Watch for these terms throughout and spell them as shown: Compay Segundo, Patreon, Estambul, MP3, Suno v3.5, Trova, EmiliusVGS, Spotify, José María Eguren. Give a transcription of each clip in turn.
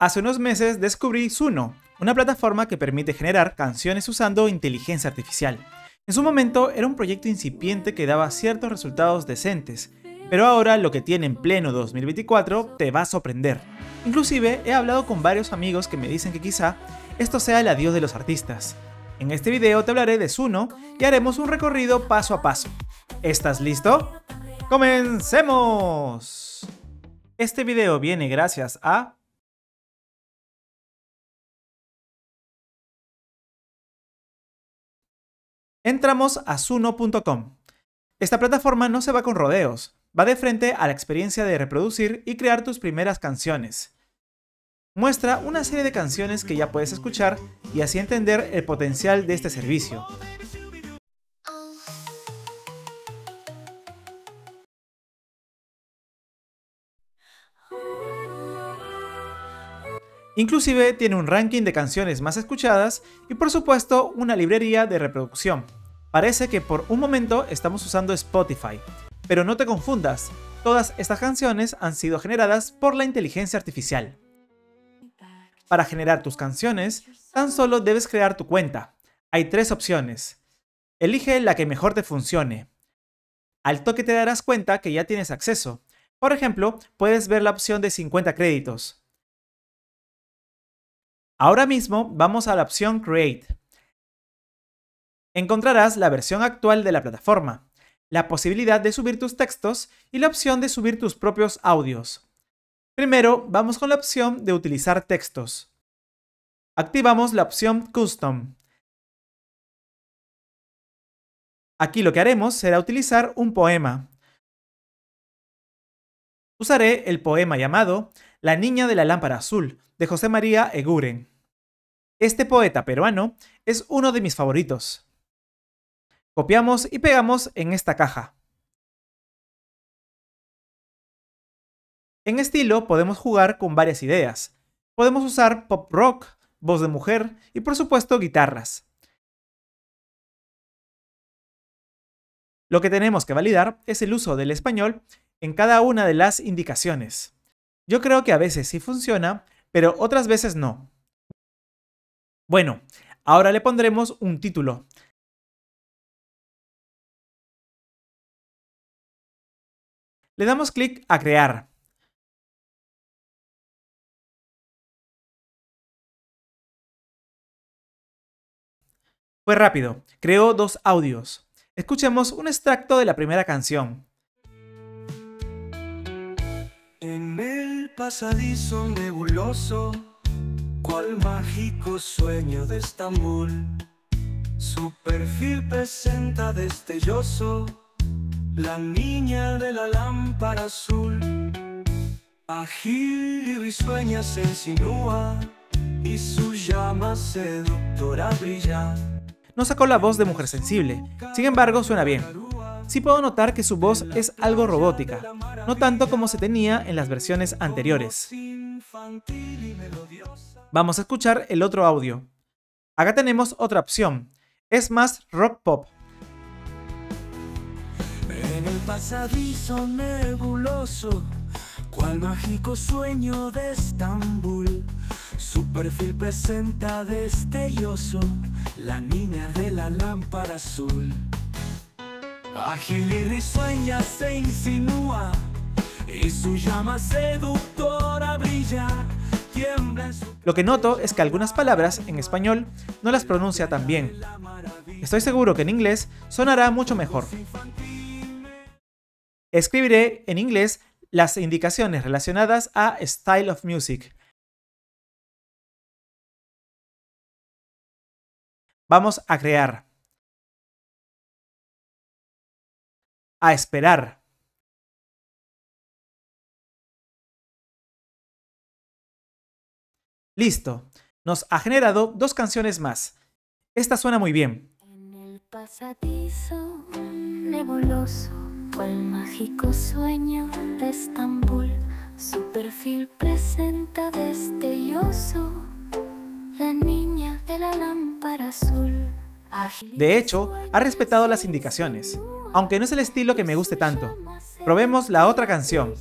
Hace unos meses descubrí Suno, una plataforma que permite generar canciones usando inteligencia artificial. En su momento era un proyecto incipiente que daba ciertos resultados decentes, pero ahora lo que tiene en pleno 2024 te va a sorprender. Inclusive he hablado con varios amigos que me dicen que quizá esto sea el adiós de los artistas. En este video te hablaré de Suno y haremos un recorrido paso a paso. ¿Estás listo? ¡Comencemos! Este video viene gracias a entramos a Suno.com. Esta plataforma no se va con rodeos, va de frente a la experiencia de reproducir y crear tus primeras canciones. Muestra una serie de canciones que ya puedes escuchar y así entender el potencial de este servicio. Inclusive tiene un ranking de canciones más escuchadas y por supuesto una librería de reproducción. Parece que por un momento estamos usando Spotify, pero no te confundas, todas estas canciones han sido generadas por la inteligencia artificial. Para generar tus canciones, tan solo debes crear tu cuenta. Hay tres opciones. Elige la que mejor te funcione. Al toque te darás cuenta que ya tienes acceso. Por ejemplo, puedes ver la opción de 50 créditos. Ahora mismo vamos a la opción Create. Encontrarás la versión actual de la plataforma, la posibilidad de subir tus textos y la opción de subir tus propios audios. Primero vamos con la opción de utilizar textos. Activamos la opción Custom. Aquí lo que haremos será utilizar un poema. Usaré el poema llamado La niña de la lámpara azul, de José María Eguren. Este poeta peruano es uno de mis favoritos. Copiamos y pegamos en esta caja. En estilo podemos jugar con varias ideas. Podemos usar pop rock, voz de mujer y por supuesto guitarras. Lo que tenemos que validar es el uso del español en cada una de las indicaciones. Yo creo que a veces sí funciona, pero otras veces no. Bueno, ahora le pondremos un título. Le damos clic a crear. Fue rápido, creó dos audios. Escuchemos un extracto de la primera canción. En el pasadizo nebuloso, cual mágico sueño de Estambul, su perfil presenta destelloso la niña de la lámpara azul. Ágil y risueña se insinúa y su llama seductora brilla. No sacó la voz de mujer sensible, sin embargo suena bien. Sí puedo notar que su voz es algo robótica, no tanto como se tenía en las versiones anteriores. Vamos a escuchar el otro audio. Acá tenemos otra opción, es más rock pop. En el pasadizo nebuloso, cual mágico sueño de Estambul, su perfil presenta destelloso la niña de la lámpara azul. Ágil y risueña se insinúa y su llama seductora brilla. Lo que noto es que algunas palabras en español no las pronuncia tan bien. Estoy seguro que en inglés sonará mucho mejor. Escribiré en inglés las indicaciones relacionadas a Style of Music. Vamos a crear. A esperar. Listo, nos ha generado dos canciones más. Esta suena muy bien. En el pasadizo nebuloso, cual mágico sueño de Estambul, su perfil presenta destelloso la niña de la lámpara azul. De hecho, ha respetado las indicaciones, aunque no es el estilo que me guste tanto. Probemos la otra canción.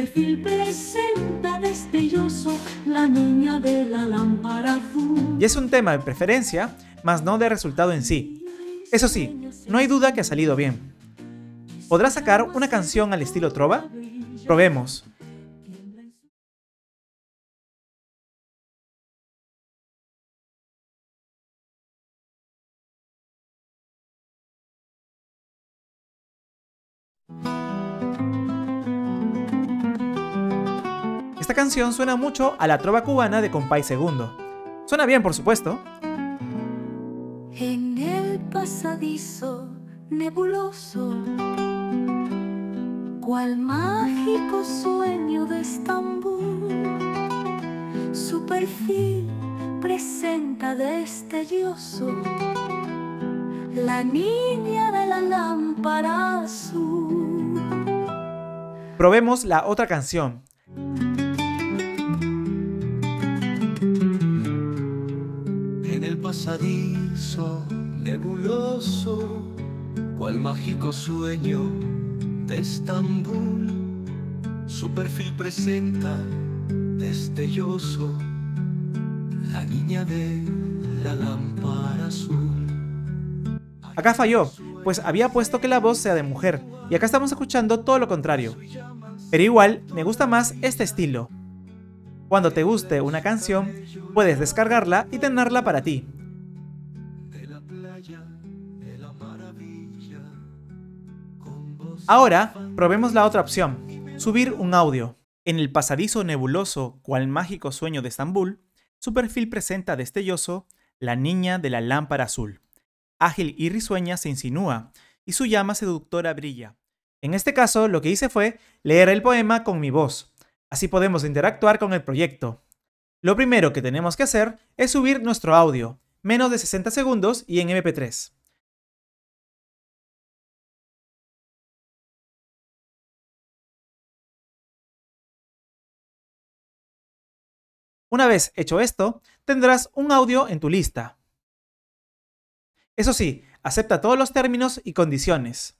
perfil presenta destelloso la niña de la lámpara azul. Y es un tema de preferencia, mas no de resultado en sí. Eso sí, no hay duda que ha salido bien. ¿Podrá sacar una canción al estilo Trova? Probemos. Esta canción suena mucho a la trova cubana de Compay Segundo. Suena bien, por supuesto. En el pasadizo nebuloso, cual mágico sueño de Estambul, su perfil presenta destelloso la niña de la lámpara azul. Probemos la otra canción. Pasadizo nebuloso, cual mágico sueño de Estambul, su perfil presenta destelloso la niña de la lámpara azul. Acá falló, pues había puesto que la voz sea de mujer, y acá estamos escuchando todo lo contrario. Pero igual, me gusta más este estilo. Cuando te guste una canción, puedes descargarla y tenerla para ti. Ahora, probemos la otra opción, subir un audio. En el pasadizo nebuloso, cual mágico sueño de Estambul, su perfil presenta destelloso la niña de la lámpara azul. Ágil y risueña se insinúa, y su llama seductora brilla. En este caso, lo que hice fue leer el poema con mi voz. Así podemos interactuar con el proyecto. Lo primero que tenemos que hacer es subir nuestro audio, menos de 60 segundos y en MP3. Una vez hecho esto, tendrás un audio en tu lista. Eso sí, acepta todos los términos y condiciones.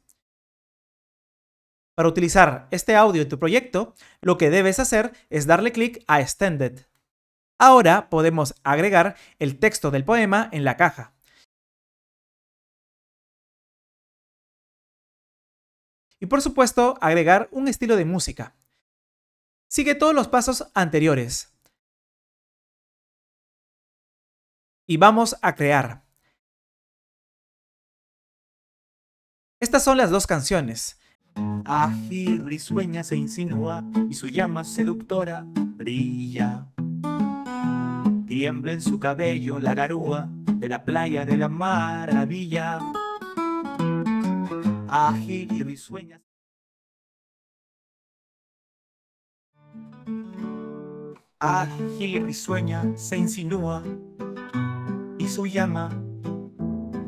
Para utilizar este audio en tu proyecto, lo que debes hacer es darle clic a Extended. Ahora podemos agregar el texto del poema en la caja. Y por supuesto, agregar un estilo de música. Sigue todos los pasos anteriores. Y vamos a crear. Estas son las dos canciones. Ágil, risueña se insinúa y su llama seductora brilla. Tiembla en su cabello la garúa de la playa de la maravilla. Ágil y risueña. Ágil y risueña se insinúa y su llama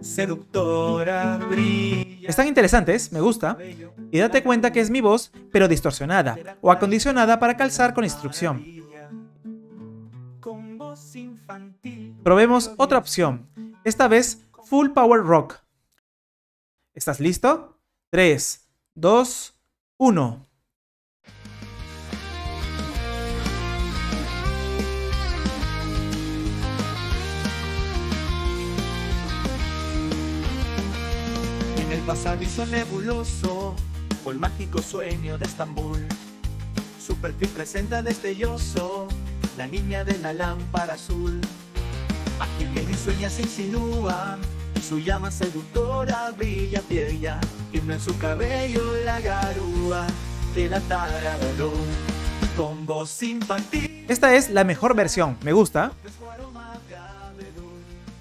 seductora brilla. Están interesantes, me gusta. Y date cuenta que es mi voz, pero distorsionada o acondicionada para calzar con instrucción. Probemos otra opción, esta vez Full Power Rock. ¿Estás listo? 3, 2, 1... Pasadizo nebuloso, por mágico sueño de Estambul, su perfil presenta destelloso la niña de la lámpara azul. Ágil que risueña se insinúa, su llama seductora brilla, brilla. Tiembla en su cabello la garúa de la tarabalú, con voz infantil. Esta es la mejor versión, me gusta.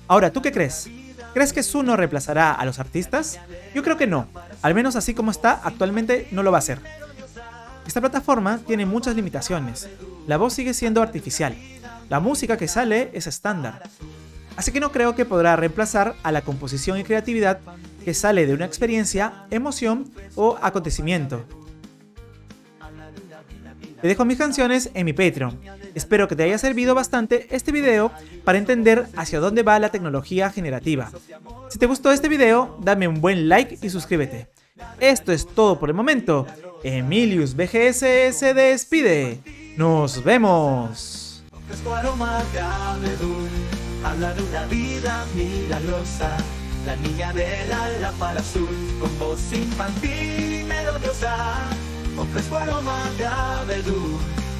Ahora, ¿tú qué crees? ¿Crees que Suno reemplazará a los artistas? Yo creo que no, al menos así como está actualmente no lo va a hacer. Esta plataforma tiene muchas limitaciones, la voz sigue siendo artificial, la música que sale es estándar, así que no creo que podrá reemplazar a la composición y creatividad que sale de una experiencia, emoción o acontecimiento. Te dejo mis canciones en mi Patreon. Espero que te haya servido bastante este video para entender hacia dónde va la tecnología generativa. Si te gustó este video, dame un buen like y suscríbete. Esto es todo por el momento. EmiliusVGS se despide. ¡Nos vemos! Ofrezco aroma de abedul, habla de una vida milagrosa. La niña del alfalfa azul, con voz infantil melodiosa. Ofrezco aroma de abedul,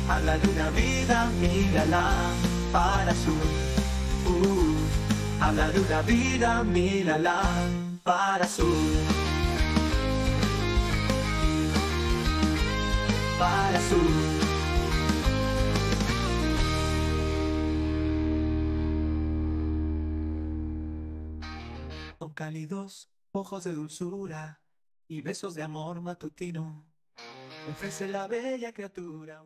habla de una vida milagrosa. Habla de una vida milagrosa. Cálidos ojos de dulzura y besos de amor matutino, ofrece la bella criatura.